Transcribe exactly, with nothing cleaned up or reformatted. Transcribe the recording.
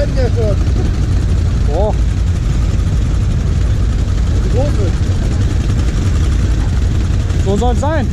werden ja schon. Boah. Wie groß ist. So soll es sein.